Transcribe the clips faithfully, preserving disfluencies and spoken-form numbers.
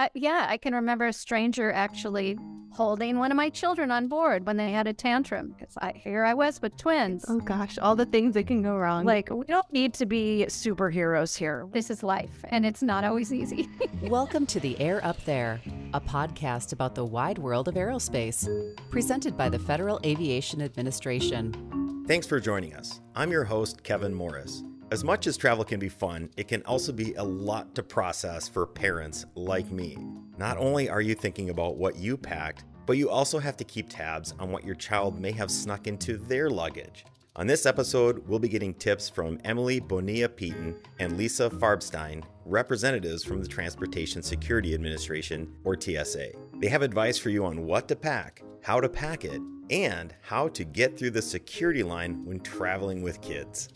Uh, yeah, I can remember a stranger actually holding one of my children on board when they had a tantrum. Because I, here I was with twins. Oh gosh, all the things that can go wrong. Like, we don't need to be superheroes here. This is life, and it's not always easy. Welcome to The Air Up There, a podcast about the wide world of aerospace, presented by the Federal Aviation Administration. Thanks for joining us. I'm your host, Kevin Morris. As much as travel can be fun, it can also be a lot to process for parents like me. Not only are you thinking about what you packed, but you also have to keep tabs on what your child may have snuck into their luggage. On this episode, we'll be getting tips from Emily Bonilla-Pieton and Lisa Farbstein, representatives from the Transportation Security Administration, or T S A. They have advice for you on what to pack, how to pack it, and how to get through the security line when traveling with kids.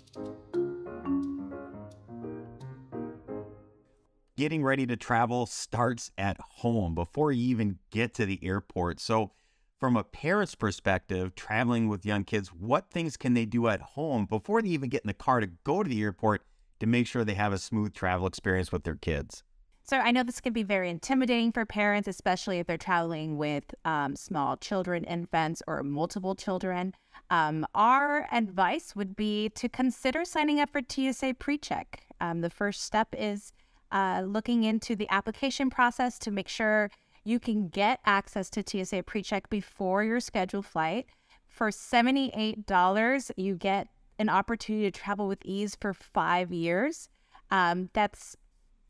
Getting ready to travel starts at home before you even get to the airport. So from a parent's perspective, traveling with young kids, what things can they do at home before they even get in the car to go to the airport to make sure they have a smooth travel experience with their kids? So I know this can be very intimidating for parents, especially if they're traveling with um, small children, infants, or multiple children. Um, our advice would be to consider signing up for T S A PreCheck. Um, the first step is Uh, looking into the application process to make sure you can get access to T S A PreCheck before your scheduled flight. For seventy-eight dollars, you get an opportunity to travel with ease for five years. Um, that's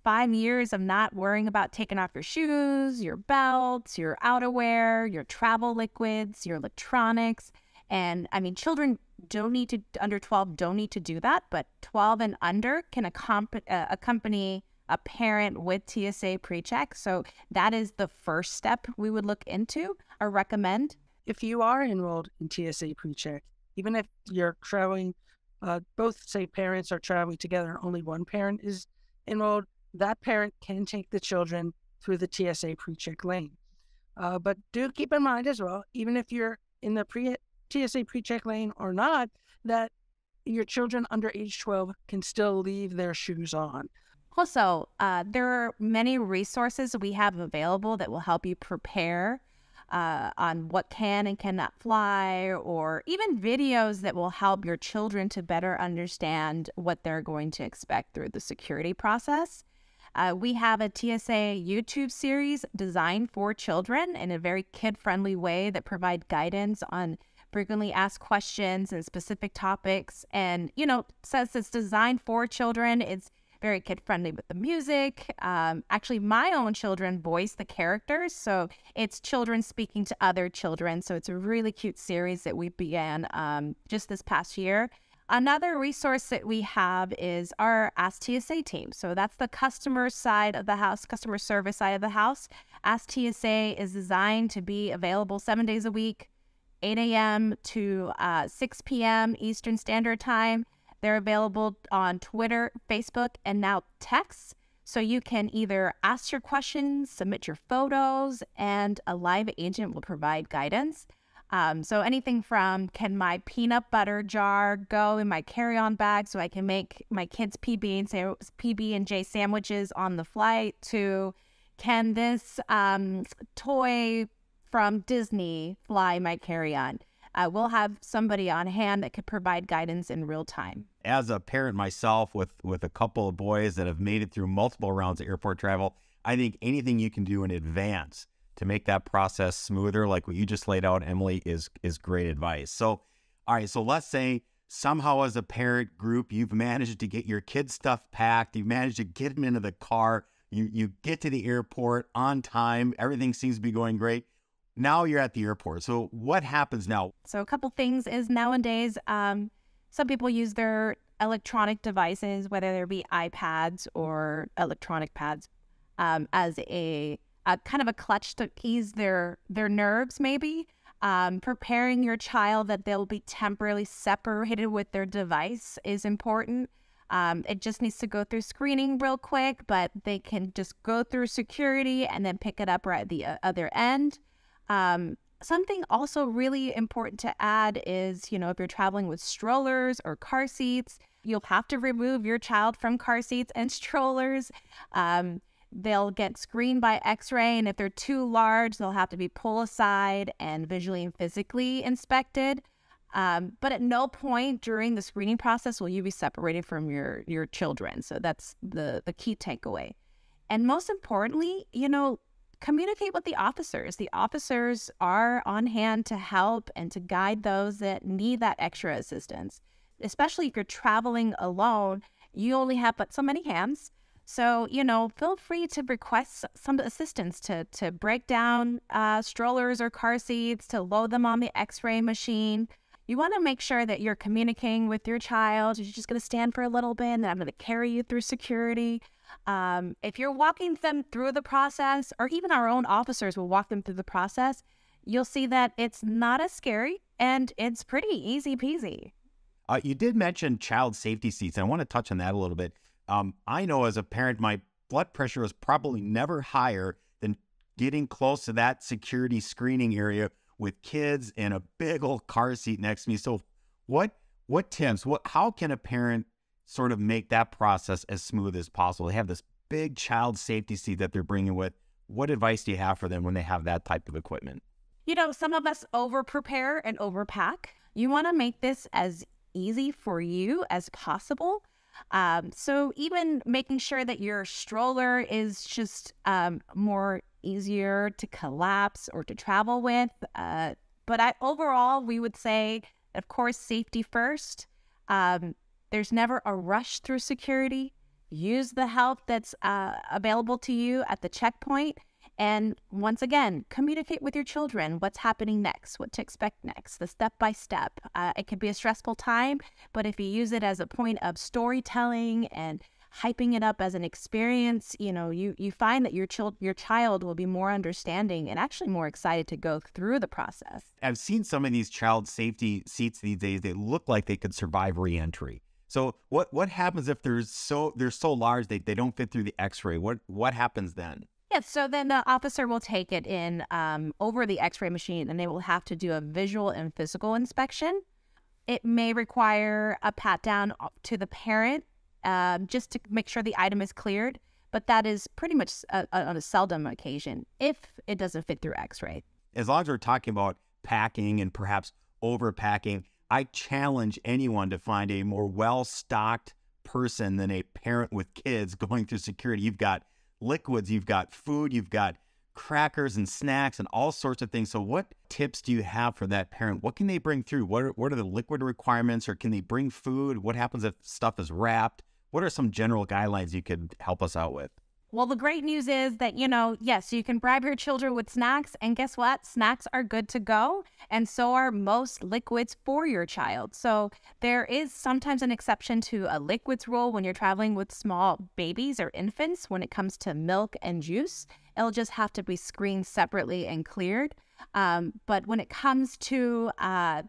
five years of not worrying about taking off your shoes, your belts, your outerwear, your travel liquids, your electronics. And I mean, children don't need to, under twelve, don't need to do that, but twelve and under can accomp- uh, accompany a parent with T S A PreCheck. So that is the first step we would look into or recommend. If you are enrolled in T S A PreCheck, even if you're traveling, uh, both say parents are traveling together, only one parent is enrolled, that parent can take the children through the T S A PreCheck lane. Uh, but do keep in mind as well, even if you're in the pre T S A PreCheck lane or not, that your children under age twelve can still leave their shoes on. Also, uh, there are many resources we have available that will help you prepare uh, on what can and cannot fly, or even videos that will help your children to better understand what they're going to expect through the security process. Uh, we have a T S A YouTube series designed for children in a very kid-friendly way that provide guidance on frequently asked questions and specific topics. And, you know, since it's designed for children, it's very kid-friendly with the music. Um, actually, my own children voice the characters, so it's children speaking to other children. So it's a really cute series that we began um, just this past year. Another resource that we have is our Ask T S A team. So that's the customer side of the house, customer service side of the house. Ask T S A is designed to be available seven days a week, eight a m to uh, six p m Eastern Standard Time. They're available on Twitter, Facebook, and now text. So you can either ask your questions, submit your photos, and a live agent will provide guidance. Um, so anything from, can my peanut butter jar go in my carry-on bag so I can make my kids P B and J sandwiches on the flight, to can this um, toy from Disney fly my carry-on? Uh, we'll have somebody on hand that could provide guidance in real time. As a parent myself with, with a couple of boys that have made it through multiple rounds of airport travel, I think anything you can do in advance to make that process smoother, like what you just laid out, Emily, is, is great advice. So, all right, so let's say somehow as a parent group, you've managed to get your kids' stuff packed, you've managed to get them into the car, you, you get to the airport on time, everything seems to be going great. Now you're at the airport. So what happens now? So a couple things is nowadays, um, some people use their electronic devices, whether there be iPads or electronic pads, um, as a, a kind of a clutch to ease their, their nerves maybe. Um, preparing your child that they'll be temporarily separated with their device is important. Um, it just needs to go through screening real quick, but they can just go through security and then pick it up right at the other end. Um, something also really important to add is, you know, if you're traveling with strollers or car seats, you'll have to remove your child from car seats and strollers. Um, They'll get screened by x-ray, and if they're too large, they'll have to be pulled aside and visually and physically inspected. Um, but at no point during the screening process will you be separated from your, your children. So that's the, the key takeaway. And most importantly, you know, communicate with the officers. The officers are on hand to help and to guide those that need that extra assistance. Especially if you're traveling alone, you only have but so many hands. So, you know, feel free to request some assistance to, to break down uh, strollers or car seats, to load them on the x-ray machine. You want to make sure that you're communicating with your child. You're just going to stand for a little bit, and I'm going to carry you through security. Um, if you're walking them through the process, or even our own officers will walk them through the process, you'll see that it's not as scary and it's pretty easy peasy. Uh, you did mention child safety seats. I want to touch on that a little bit. Um, I know as a parent, my blood pressure was probably never higher than getting close to that security screening area with kids and a big old car seat next to me. So what, what tips, what, how can a parent sort of make that process as smooth as possible? They have this big child safety seat that they're bringing with. What advice do you have for them when they have that type of equipment? You know, some of us over-prepare and overpack. You want to make this as easy for you as possible. Um, so even making sure that your stroller is just um, more easier to collapse or to travel with. Uh, but I, overall, we would say, of course, safety first. Um, there's never a rush through security. Use the help that's uh, available to you at the checkpoint. And once again, communicate with your children what's happening next, what to expect next, the step-by-step. -step. Uh, it could be a stressful time, but if you use it as a point of storytelling and hyping it up as an experience, you know, you, you find that your, child, your child will be more understanding and actually more excited to go through the process. I've seen some of these child safety seats these days. They look like they could survive re-entry. So what, what happens if they're so, they're so large they, they don't fit through the x-ray? What, what happens then? Yeah, so then the officer will take it in um, over the x-ray machine, and they will have to do a visual and physical inspection. It may require a pat-down to the parent um, just to make sure the item is cleared, but that is pretty much a, a, on a seldom occasion if it doesn't fit through x-ray. As long as we're talking about packing and perhaps overpacking, I challenge anyone to find a more well-stocked person than a parent with kids going through security. You've got liquids, you've got food, you've got crackers and snacks and all sorts of things. So what tips do you have for that parent? What can they bring through? What are, what are the liquid requirements, or can they bring food? What happens if stuff is wrapped? What are some general guidelines you could help us out with? Well, the great news is that, you know, yes, you can bribe your children with snacks, and guess what? Snacks are good to go, and so are most liquids for your child. So there is sometimes an exception to a liquids rule when you're traveling with small babies or infants when it comes to milk and juice. It'll just have to be screened separately and cleared. Um, but when it comes to uh,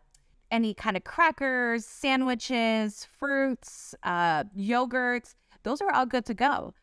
any kind of crackers, sandwiches, fruits, uh, yogurts, those are all good to go.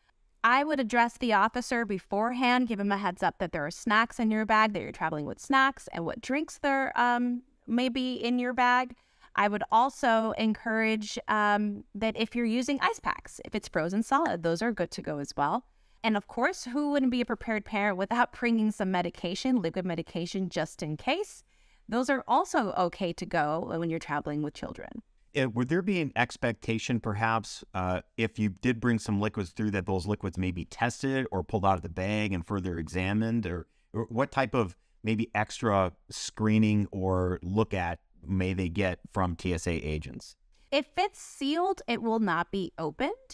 I would address the officer beforehand, give him a heads up that there are snacks in your bag, that you're traveling with snacks, and what drinks there um, may be in your bag. I would also encourage um, that if you're using ice packs, if it's frozen solid, those are good to go as well. And of course, who wouldn't be a prepared parent without bringing some medication, liquid medication, just in case? Those are also okay to go when you're traveling with children. Would there be an expectation, perhaps, uh, if you did bring some liquids through, that those liquids may be tested or pulled out of the bag and further examined? Or, or what type of maybe extra screening or look at may they get from T S A agents? If it's sealed, it will not be opened.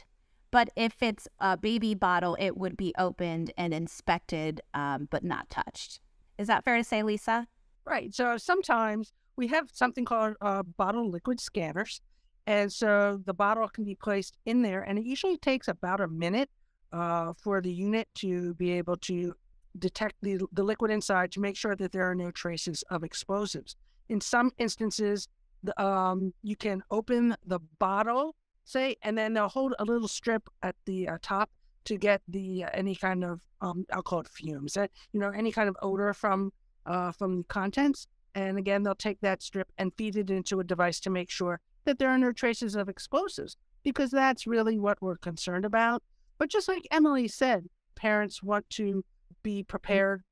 But if it's a baby bottle, it would be opened and inspected, um, but not touched. Is that fair to say, Lisa? Right. So sometimes we have something called uh, bottle liquid scanners, and so the bottle can be placed in there, and it usually takes about a minute uh, for the unit to be able to detect the, the liquid inside to make sure that there are no traces of explosives. In some instances, the, um, you can open the bottle, say, and then they'll hold a little strip at the uh, top to get the uh, any kind of, um, I'll call it fumes, uh, you know, any kind of odor from, uh, from the contents. And again, they'll take that strip and feed it into a device to make sure that there are no traces of explosives, because that's really what we're concerned about. But just like Emily said, parents want to be prepared.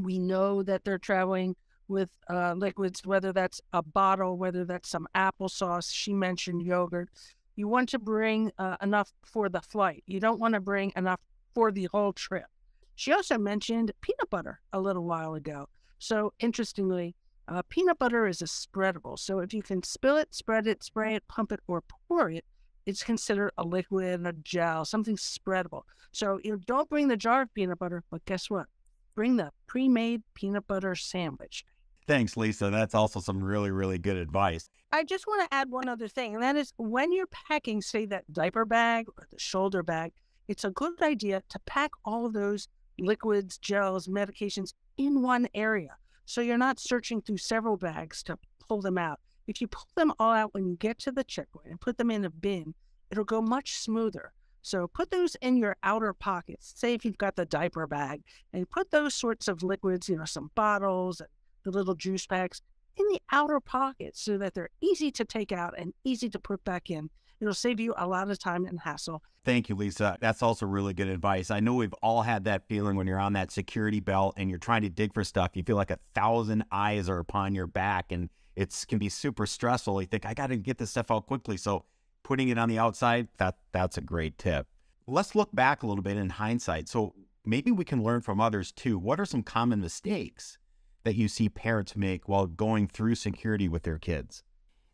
We know that they're traveling with uh, liquids, whether that's a bottle, whether that's some applesauce. She mentioned yogurt. You want to bring uh, enough for the flight. You don't want to bring enough for the whole trip. She also mentioned peanut butter a little while ago. So interestingly, uh, peanut butter is a spreadable. So if you can spill it, spread it, spray it, pump it, or pour it, it's considered a liquid, a gel, something spreadable. So you know, don't bring the jar of peanut butter, but guess what? Bring the pre-made peanut butter sandwich. Thanks, Lisa. That's also some really, really good advice. I just want to add one other thing, and that is when you're packing, say, that diaper bag or the shoulder bag, it's a good idea to pack all of those liquids, gels, medications in one area. So you're not searching through several bags to pull them out. If you pull them all out when you get to the checkpoint and put them in a bin, it'll go much smoother. So put those in your outer pockets. Say if you've got the diaper bag, and put those sorts of liquids, you know, some bottles and the little juice packs in the outer pockets so that they're easy to take out and easy to put back in. It'll save you a lot of time and hassle. Thank you, Lisa. That's also really good advice. I know we've all had that feeling when you're on that security belt and you're trying to dig for stuff. You feel like a thousand eyes are upon your back, and it can be super stressful. You think, I got to get this stuff out quickly. So putting it on the outside, that that's a great tip. Let's look back a little bit in hindsight. So maybe we can learn from others too. What are some common mistakes that you see parents make while going through security with their kids?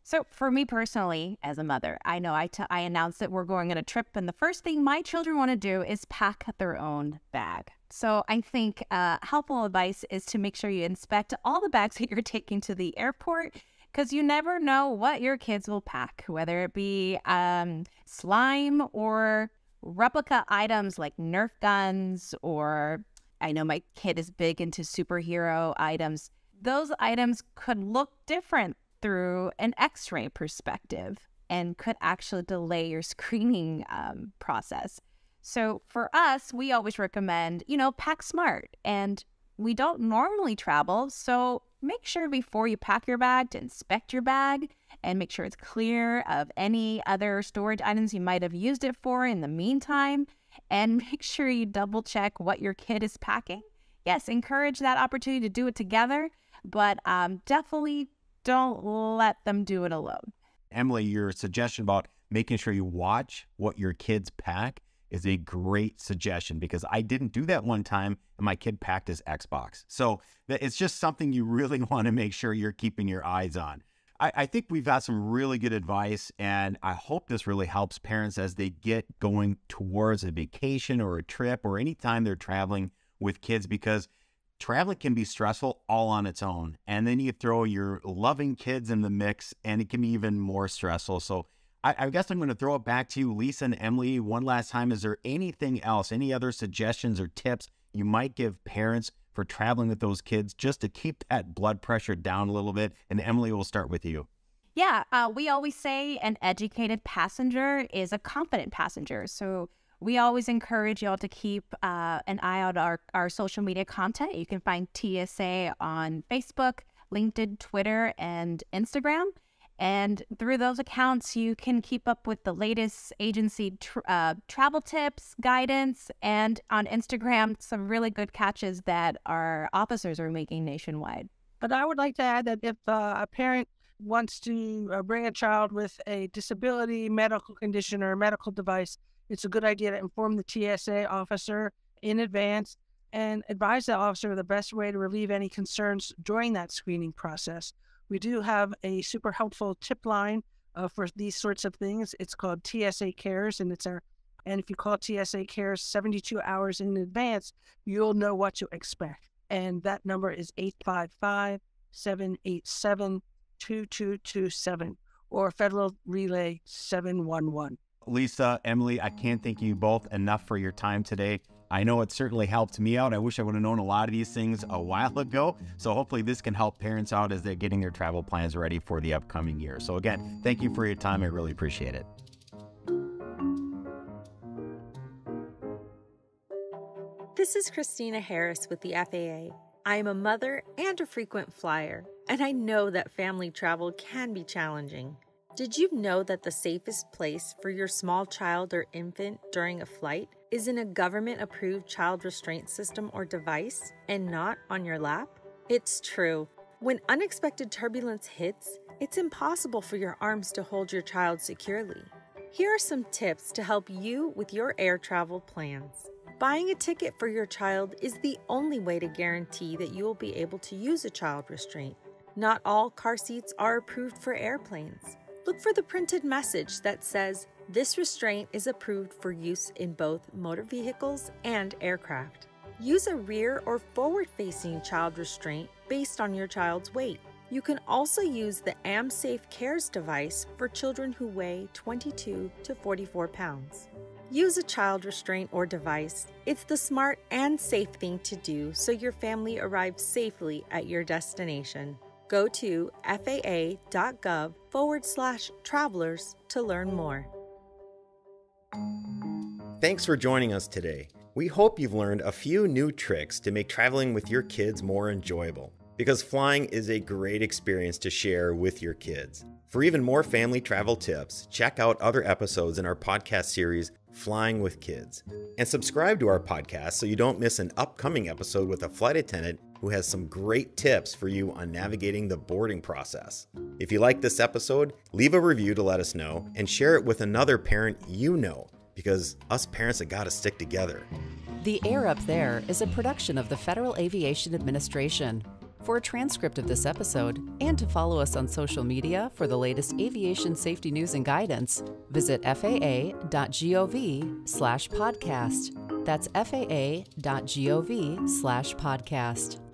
So for me personally, as a mother, I know I, t I announced that we're going on a trip, and the first thing my children want to do is pack their own bag. So I think uh, helpful advice is to make sure you inspect all the bags that you're taking to the airport, because you never know what your kids will pack, whether it be um, slime or replica items like Nerf guns, or I know my kid is big into superhero items. Those items could look different through an x-ray perspective and could actually delay your screening um, process. So for us, we always recommend, you know, pack smart, and we don't normally travel. So make sure before you pack your bag to inspect your bag and make sure it's clear of any other storage items you might have used it for in the meantime. And make sure you double check what your kid is packing. Yes, encourage that opportunity to do it together, but um, definitely don't let them do it alone. Emily, your suggestion about making sure you watch what your kids pack is a great suggestion, because I didn't do that one time and my kid packed his Xbox. So it's just something you really want to make sure you're keeping your eyes on. I, I think we've got some really good advice, and I hope this really helps parents as they get going towards a vacation or a trip or anytime they're traveling with kids, because traveling can be stressful all on its own. And then you throw your loving kids in the mix and it can be even more stressful. So I, I guess I'm going to throw it back to you, Lisa and Emily, one last time. Is there anything else, any other suggestions or tips you might give parents for traveling with those kids just to keep that blood pressure down a little bit? And Emily, we'll start with you. Yeah, uh, we always say an educated passenger is a confident passenger. So we always encourage y'all to keep uh, an eye out our, our social media content. You can find T S A on Facebook, LinkedIn, Twitter, and Instagram. And through those accounts, you can keep up with the latest agency tr uh, travel tips, guidance, and on Instagram, some really good catches that our officers are making nationwide. But I would like to add that if uh, a parent wants to uh, bring a child with a disability, medical condition, or a medical device, it's a good idea to inform the T S A officer in advance and advise the officer the best way to relieve any concerns during that screening process. We do have a super helpful tip line uh, for these sorts of things. It's called T S A Cares, and it's our, and if you call T S A Cares seventy-two hours in advance, you'll know what to expect. And that number is eight five five, seven eight seven, two two two seven or Federal Relay seven one one. Lisa, Emily, I can't thank you both enough for your time today. I know it certainly helped me out. I wish I would have known a lot of these things a while ago. So hopefully this can help parents out as they're getting their travel plans ready for the upcoming year. So again, thank you for your time. I really appreciate it. This is Christina Harris with the F A A. I am a mother and a frequent flyer, and I know that family travel can be challenging. Did you know that the safest place for your small child or infant during a flight is in a government-approved child restraint system or device and not on your lap? It's true. When unexpected turbulence hits, it's impossible for your arms to hold your child securely. Here are some tips to help you with your air travel plans. Buying a ticket for your child is the only way to guarantee that you will be able to use a child restraint. Not all car seats are approved for airplanes. Look for the printed message that says, "This restraint is approved for use in both motor vehicles and aircraft." Use a rear or forward-facing child restraint based on your child's weight. You can also use the AmSafe Cares device for children who weigh twenty-two to forty-four pounds. Use a child restraint or device. It's the smart and safe thing to do so your family arrives safely at your destination. Go to F A A dot gov forward slash travelers to learn more. Thanks for joining us today. We hope you've learned a few new tricks to make traveling with your kids more enjoyable, because flying is a great experience to share with your kids. For even more family travel tips, check out other episodes in our podcast series, Flying with Kids. And subscribe to our podcast so you don't miss an upcoming episode with a flight attendant who has some great tips for you on navigating the boarding process. If you like this episode, leave a review to let us know and share it with another parent you know, because us parents have got to stick together. The Air Up There is a production of the Federal Aviation Administration. For a transcript of this episode, and to follow us on social media for the latest aviation safety news and guidance, visit F A A dot gov slash podcast. That's F A A dot gov slash podcast.